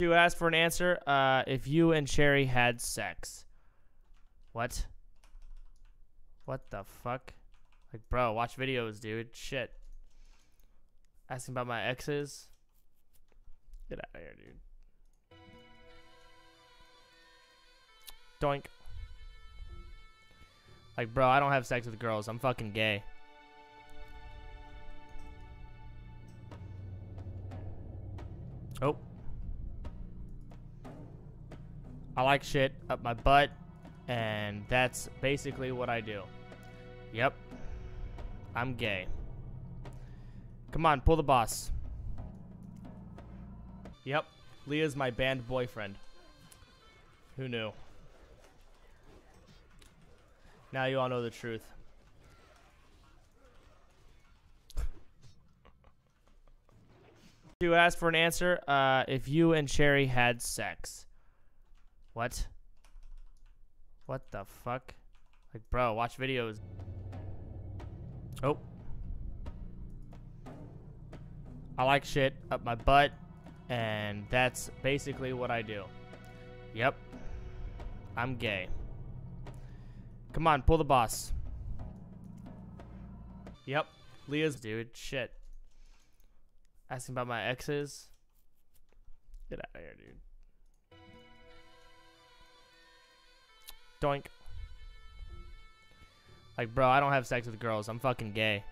You asked for an answer. If you and Sherry had sex. What? What the fuck? Like, bro, watch videos, dude. Shit. Asking about my exes. Get out of here, dude. Doink. Like, bro, I don't have sex with girls. I'm fucking gay. Oh. I like shit up my butt, and that's basically what I do. Yep. I'm gay. Come on, pull the boss. Yep. Leah's my band boyfriend. Who knew? Now you all know the truth. You asked for an answer. If you and Sherry had sex. What? What the fuck? Like, bro, watch videos. Oh. I like shit up my butt, and that's basically what I do. Yep. I'm gay. Come on, pull the boss. Yep. Leah's, dude, shit. Asking about my exes. Get out of here, dude. Doink. Like, bro, I don't have sex with girls. I'm fucking gay.